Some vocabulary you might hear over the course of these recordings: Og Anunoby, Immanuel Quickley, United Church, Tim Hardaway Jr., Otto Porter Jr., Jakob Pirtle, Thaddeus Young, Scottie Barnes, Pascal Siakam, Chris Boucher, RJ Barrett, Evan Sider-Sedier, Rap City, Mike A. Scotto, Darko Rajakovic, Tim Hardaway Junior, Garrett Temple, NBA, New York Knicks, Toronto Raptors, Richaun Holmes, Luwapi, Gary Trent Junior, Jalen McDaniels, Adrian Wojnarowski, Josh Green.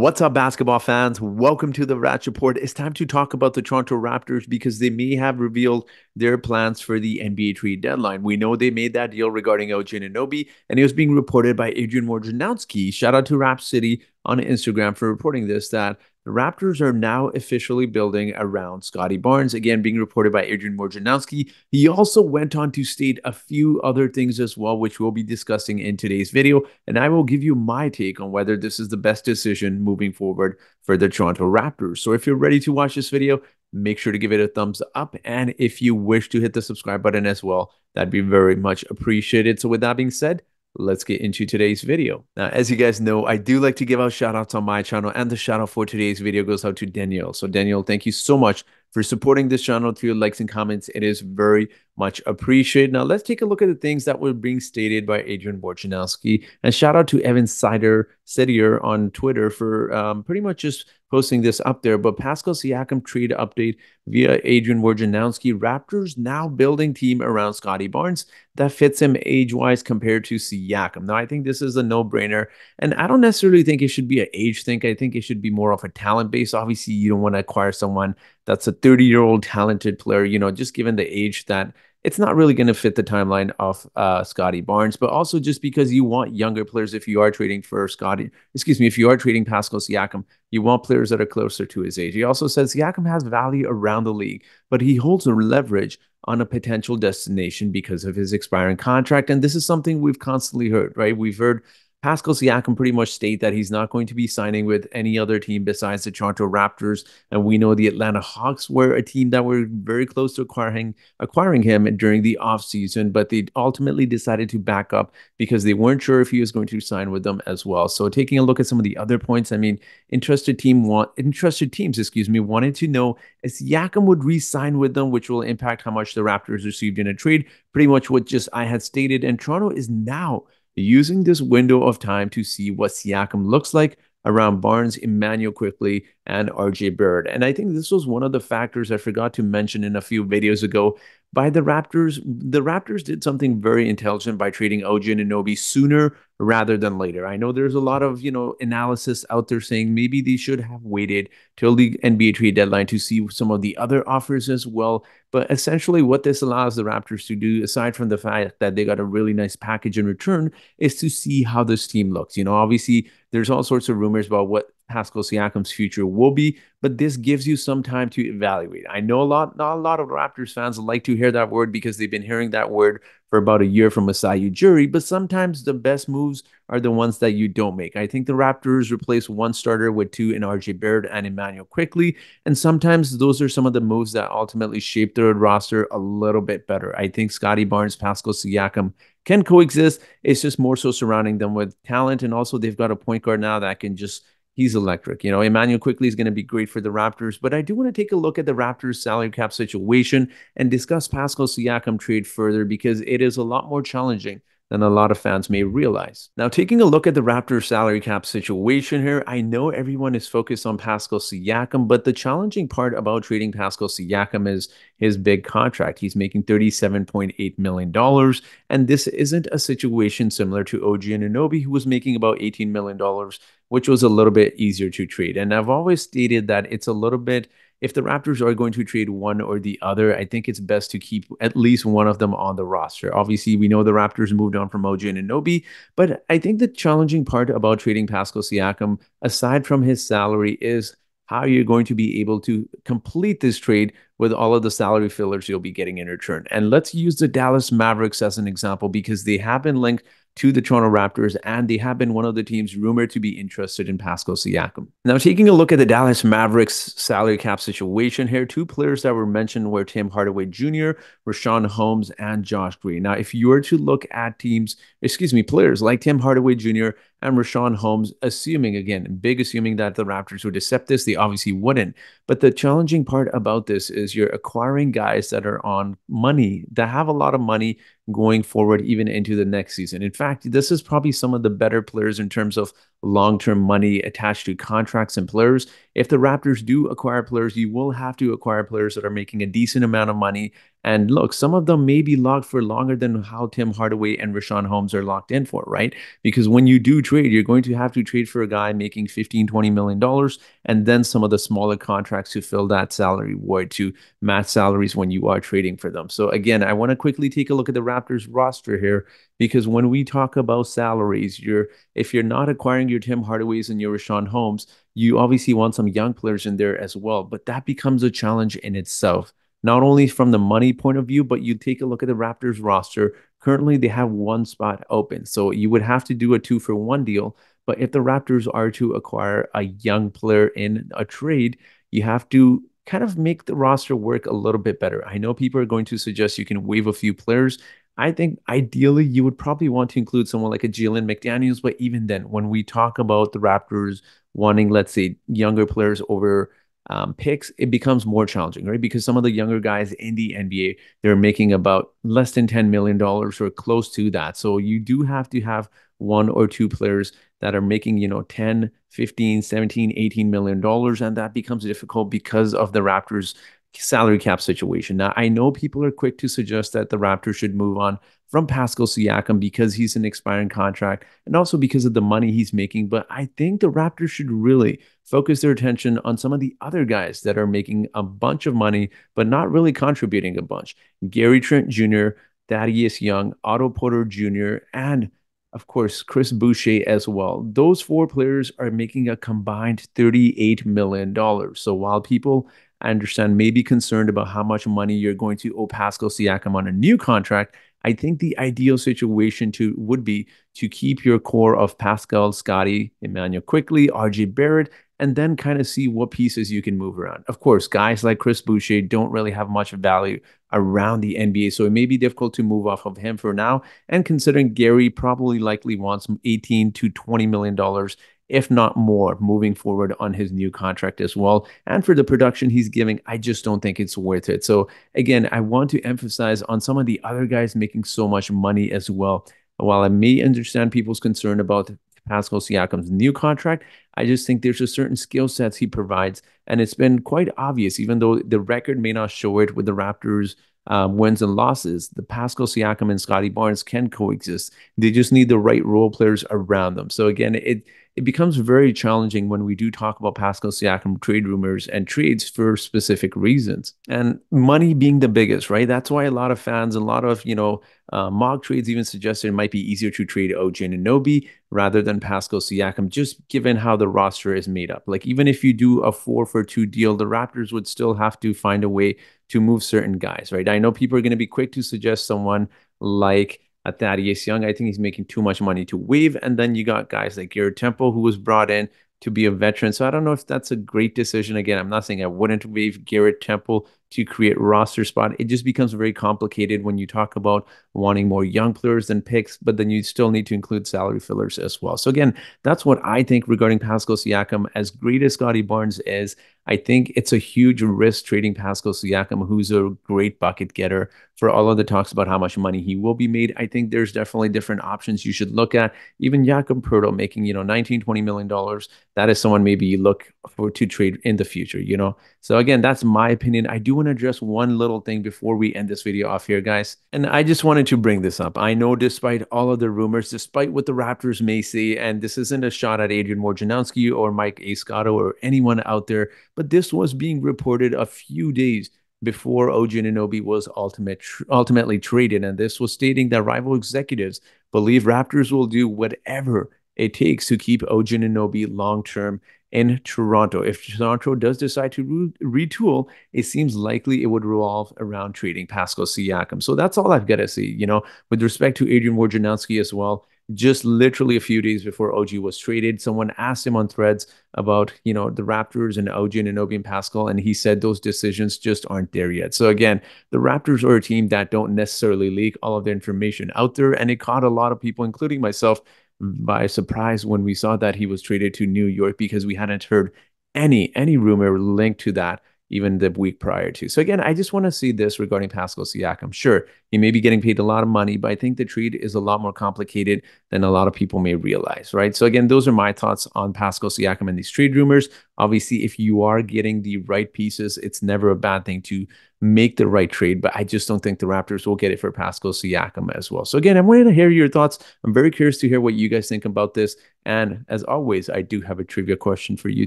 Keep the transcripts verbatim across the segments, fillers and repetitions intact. What's up, basketball fans? Welcome to the Rats Report. It's time to talk about the Toronto Raptors because they may have revealed their plans for the N B A trade deadline. We know they made that deal regarding Og Anunoby, and it was being reported by Adrian Wojnarowski. Shout out to Rap City on Instagram for reporting this, that the Raptors are now officially building around Scottie Barnes, again, being reported by Adrian Wojnarowski. He also went on to state a few other things as well, which we'll be discussing in today's video, and I will give you my take on whether this is the best decision moving forward for the Toronto Raptors. So if you're ready to watch this video, make sure to give it a thumbs up, and if you wish to hit the subscribe button as well, that'd be very much appreciated. So with that being said, let's get into today's video. Now, as you guys know, I do like to give out shout outs on my channel, and the shout out for today's video goes out to Danielle. So Danielle, thank you so much for supporting this channel through your likes and comments. It is very much appreciated. Now, let's take a look at the things that were being stated by Adrian Wojnarowski. And shout out to Evan Sider-Sedier on Twitter for um, pretty much just posting this up there. But Pascal Siakam trade update via Adrian Wojnarowski. Raptors now building team around Scottie Barnes that fits him age-wise compared to Siakam. Now, I think this is a no-brainer. And I don't necessarily think it should be an age thing. I think it should be more of a talent base. Obviously, you don't want to acquire someone that's a thirty-year-old talented player, you know, just given the age that it's not really going to fit the timeline of uh, Scottie Barnes, but also just because you want younger players. If you are trading for Scottie, excuse me, if you are trading Pascal Siakam, you want players that are closer to his age. He also says Siakam has value around the league, but he holds a leverage on a potential destination because of his expiring contract. And this is something we've constantly heard, right? We've heard Pascal Siakam pretty much state that he's not going to be signing with any other team besides the Toronto Raptors. And we know the Atlanta Hawks were a team that were very close to acquiring, acquiring him during the offseason, but they ultimately decided to back up because they weren't sure if he was going to sign with them as well. So taking a look at some of the other points, I mean, interested team want interested teams, excuse me, wanted to know if Siakam would re-sign with them, which will impact how much the Raptors received in a trade. Pretty much what just I had stated. And Toronto is now using this window of time to see what Siakam looks like around Barnes, Immanuel Quickley, and R J Barrett. And I think this was one of the factors I forgot to mention in a few videos ago by the Raptors. The Raptors did something very intelligent by trading Og Anunoby sooner rather than later. I know there's a lot of, you know, analysis out there saying maybe they should have waited till the N B A trade deadline to see some of the other offers as well. But essentially what this allows the Raptors to do, aside from the fact that they got a really nice package in return, is to see how this team looks. You know, obviously there's all sorts of rumors about what Pascal Siakam's future will be, but this gives you some time to evaluate. I know a lot, not a lot of Raptors fans like to hear that word because they've been hearing that word for about a year from Masai Ujiri, but sometimes the best moves are the ones that you don't make. I think the Raptors replace one starter with two in R J Barrett and Immanuel Quickley, and sometimes those are some of the moves that ultimately shape their roster a little bit better. I think Scottie Barnes, Pascal Siakam can coexist. It's just more so surrounding them with talent, and also they've got a point guard now that can just he's electric. You know, Immanuel Quickley is going to be great for the Raptors, but I do want to take a look at the Raptors salary cap situation and discuss Pascal Siakam trade further because it is a lot more challenging than a lot of fans may realize. Now, taking a look at the Raptors salary cap situation here, I know everyone is focused on Pascal Siakam, but the challenging part about trading Pascal Siakam is his big contract. He's making thirty-seven point eight million dollars, and this isn't a situation similar to Og Anunoby, who was making about eighteen million dollars, which was a little bit easier to trade. And I've always stated that it's a little bit, if the Raptors are going to trade one or the other, I think it's best to keep at least one of them on the roster. Obviously, we know the Raptors moved on from Og Anunoby, but I think the challenging part about trading Pascal Siakam, aside from his salary, is how you're going to be able to complete this trade with all of the salary fillers you'll be getting in return. And let's use the Dallas Mavericks as an example because they have been linked to the Toronto Raptors, and they have been one of the teams rumored to be interested in Pascal Siakam. Now, taking a look at the Dallas Mavericks salary cap situation here, two players that were mentioned were Tim Hardaway Junior, Richaun Holmes, and Josh Green. Now, if you were to look at teams, excuse me, players like Tim Hardaway Junior and Richaun Holmes, assuming, again, big assuming that the Raptors would accept this, they obviously wouldn't. But the challenging part about this is you're acquiring guys that are on money, that have a lot of money going forward even into the next season. In fact, this is probably some of the better players in terms of long-term money attached to contracts and players. If the Raptors do acquire players, you will have to acquire players that are making a decent amount of money And look, some of them may be locked for longer than how Tim Hardaway and Richaun Holmes are locked in for, right? Because when you do trade, you're going to have to trade for a guy making fifteen, twenty million dollars, and then some of the smaller contracts to fill that salary void to match salaries when you are trading for them. So again, I want to quickly take a look at the Raptors roster here, because when we talk about salaries, you're if you're not acquiring your Tim Hardaways and your Richaun Holmes, you obviously want some young players in there as well, but that becomes a challenge in itself. Not only from the money point of view, but you take a look at the Raptors roster. Currently, they have one spot open. So you would have to do a two-for-one deal. But if the Raptors are to acquire a young player in a trade, you have to kind of make the roster work a little bit better. I know people are going to suggest you can waive a few players. I think ideally you would probably want to include someone like a Jalen McDaniels. But even then, when we talk about the Raptors wanting, let's say, younger players over Um, picks, it becomes more challenging, right? Because some of the younger guys in the N B A, they're making about less than ten million dollars or close to that. So you do have to have one or two players that are making, you know, ten, fifteen, seventeen, eighteen million dollars. And that becomes difficult because of the Raptors' salary cap situation. Now, I know people are quick to suggest that the Raptors should move on from Pascal Siakam because he's an expiring contract and also because of the money he's making. But I think the Raptors should really focus their attention on some of the other guys that are making a bunch of money, but not really contributing a bunch. Gary Trent Junior, Thaddeus Young, Otto Porter Junior, and of course, Chris Boucher as well. Those four players are making a combined thirty-eight million dollars. So while people, I understand, may be concerned about how much money you're going to owe Pascal Siakam on a new contract, I think the ideal situation to would be to keep your core of Pascal, Scottie, Immanuel Quickley, R J Barrett, and then kind of see what pieces you can move around. Of course, guys like Chris Boucher don't really have much value around the N B A, so it may be difficult to move off of him for now. And considering Gary probably likely wants eighteen to twenty million dollars, if not more, moving forward on his new contract as well. And for the production he's giving, I just don't think it's worth it. So again, I want to emphasize on some of the other guys making so much money as well. While I may understand people's concern about Pascal Siakam's new contract, I just think there's a certain skill sets he provides. And it's been quite obvious, even though the record may not show it with the Raptors' Um, wins and losses, the Pascal Siakam and Scottie Barnes can coexist. They just need the right role players around them. So again, it it becomes very challenging when we do talk about Pascal Siakam trade rumors and trades for specific reasons. And money being the biggest, right? That's why a lot of fans, a lot of, you know, uh, mock trades even suggested it might be easier to trade Og Anunoby rather than Pascal Siakam, just given how the roster is made up. Like even if you do a four for two deal, the Raptors would still have to find a way to move certain guys, right? I know people are going to be quick to suggest someone like a Thaddeus Young. I think he's making too much money to waive. And then you got guys like Garrett Temple, who was brought in to be a veteran. So I don't know if that's a great decision. Again, I'm not saying I wouldn't waive Garrett Temple to create roster spot. It just becomes very complicated when you talk about wanting more young players than picks, but then you still need to include salary fillers as well. So again, that's what I think regarding Pascal Siakam. As great as Scottie Barnes is, I think it's a huge risk trading Pascal Siakam, who's a great bucket getter. For all of the talks about how much money he will be made, I think there's definitely different options you should look at. Even Jakob Pirtle making, you know, nineteen, twenty million dollars, that is someone maybe you look for to trade in the future, you know. So again, that's my opinion. I do want to address one little thing before we end this video off here, guys. And I just wanted to bring this up. I know despite all of the rumors, despite what the Raptors may say, and this isn't a shot at Adrian Wojnarowski or Mike A. Scotto or anyone out there, but this was being reported a few days before Og Anunoby was ultimate tr ultimately traded. And this was stating that rival executives believe Raptors will do whatever it takes to keep Og Anunoby long-term in Toronto. If Toronto does decide to re retool, it seems likely it would revolve around trading Pascal Siakam. So that's all I've got to say, you know, with respect to Adrian Wojnarowski as well. Just literally a few days before O G was traded, someone asked him on Threads about, you know, the Raptors and O G and Anunoby and Pascal, and he said those decisions just aren't there yet. So again, the Raptors are a team that don't necessarily leak all of their information out there, and it caught a lot of people, including myself, by surprise when we saw that he was traded to New York, because we hadn't heard any any rumor linked to that even the week prior to. So again, I just want to see this regarding Pascal Siakam. Sure, he may be getting paid a lot of money, but I think the trade is a lot more complicated than a lot of people may realize, right? So again, those are my thoughts on Pascal Siakam and these trade rumors. Obviously, if you are getting the right pieces, it's never a bad thing to make the right trade, but I just don't think the Raptors will get it for Pascal Siakam as well. So again, I'm wanting to hear your thoughts. I'm very curious to hear what you guys think about this. And as always, I do have a trivia question for you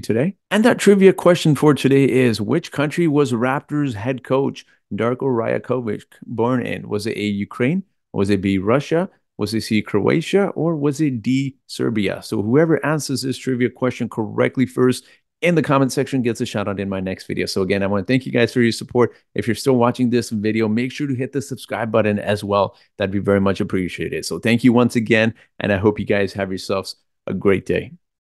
today. And that trivia question for today is, which country was Raptors head coach Darko Rajakovic born in? Was it A, Ukraine? Was it B, Russia? Was it C, Croatia? Or was it D, Serbia? So whoever answers this trivia question correctly first in the comment section gets a shout out in my next video. So again, I want to thank you guys for your support. If you're still watching this video, make sure to hit the subscribe button as well. That'd be very much appreciated. So thank you once again, and I hope you guys have yourselves a great day.